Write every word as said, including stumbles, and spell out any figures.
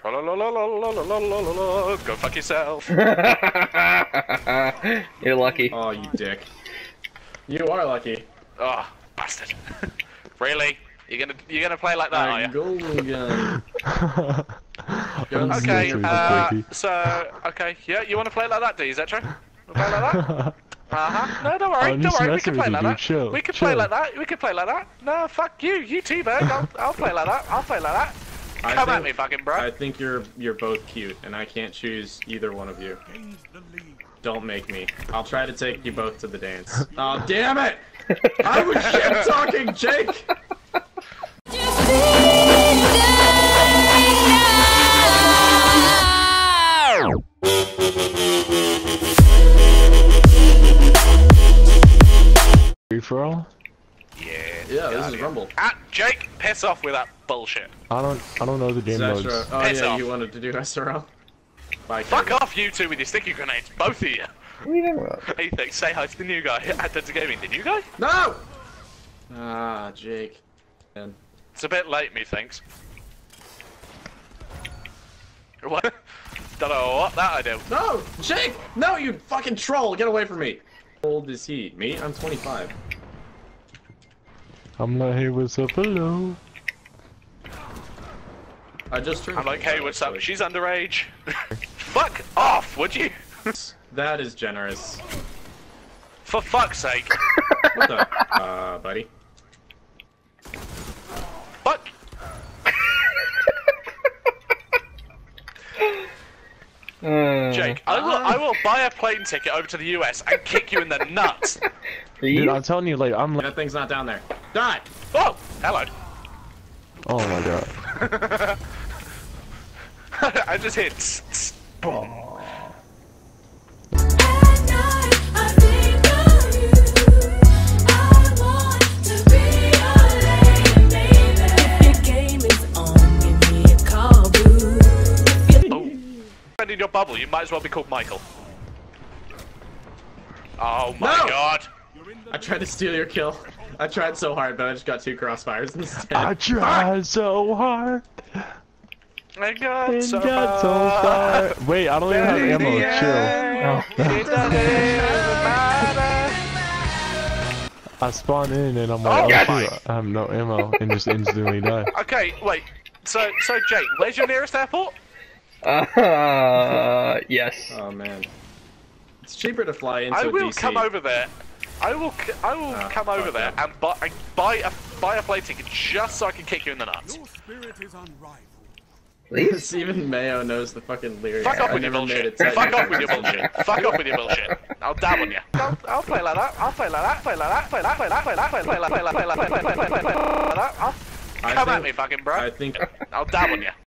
Tra la la la la la la la la la. Go fuck yourself. You're lucky. Oh, you dick. You are lucky. Ah, oh, bastard. Really? You're gonna you're gonna play like that, I'm are you? Again. Okay. Uh, so okay. Yeah, you wanna play like that, D? Is that true? Play like that? Uh-huh. No, don't worry. I'm don't worry. We can play like that. Chill, we can chill. play like that. We can play like that. No, fuck you. You T-Berg. I'll, I'll play like that. I'll play like that. Come I think, at me, fucking bro. I think you're you're both cute, and I can't choose either one of you. Don't make me. I'll try to take you both to the dance. Oh, damn it! I was shit-talking, Jake! Referral? Yeah. Yeah, this is Rumble. Ah, Jake, piss off with that bullshit. I don't, I don't know the game modes. Oh piss yeah, off. You wanted to do S R L? Bye, fuck off, you two with your sticky grenades, both of you. We don't. Hey, think, say hi to the new guy. Add that to gaming. The new guy? No. Ah, Jake. Man. It's a bit late, me thinks. What? Don't know what that I do. No, Jake. No, you fucking troll. Get away from me. How old is he? Me? I'm twenty-five. I'm like, hey, what's up? Hello. I just turned. I'm like, hey, what's up? She's underage. Fuck off, would you? That is generous. For fuck's sake. What the? Uh, buddy. Fuck. Jake, I will, I will buy a plane ticket over to the U S and kick you in the nuts. Dude, I'm telling you, like, I'm like... That thing's not down there. Die! Oh! Hello. Oh my god. I just hit... Boom. In your bubble, you might as well be called Michael. Oh my no! god! I tried to steal your kill. I tried so hard, but I just got two crossfires instead. I tried ah! so hard. I got, I so, got hard. so far. Wait, I don't even have ammo. Chill. Oh. It doesn't matter. I spawn in and I'm like, oh, oh, shoot, I have no ammo and just instantly die. Okay, wait. So, so Jake, where's your nearest airport? Uh, yes. Oh man, it's cheaper to fly into D C. I will D C. come over there. I will. C I will uh, come over there man. and buy and buy a buy a plane ticket just so I can kick you in the nuts. Your spirit is unrivaled. Please, even Mayo knows the fucking lyrics. Fuck off with your bullshit. Fuck off with your bullshit. Fuck off with your bullshit. I'll dab on you. I'll, I'll play like that. I'll play like that. Play like that. Play like that. Play like that. Play like that. Play like that. Play like that. Play like that. Come at me, fucking bro. I think I'll dab on you.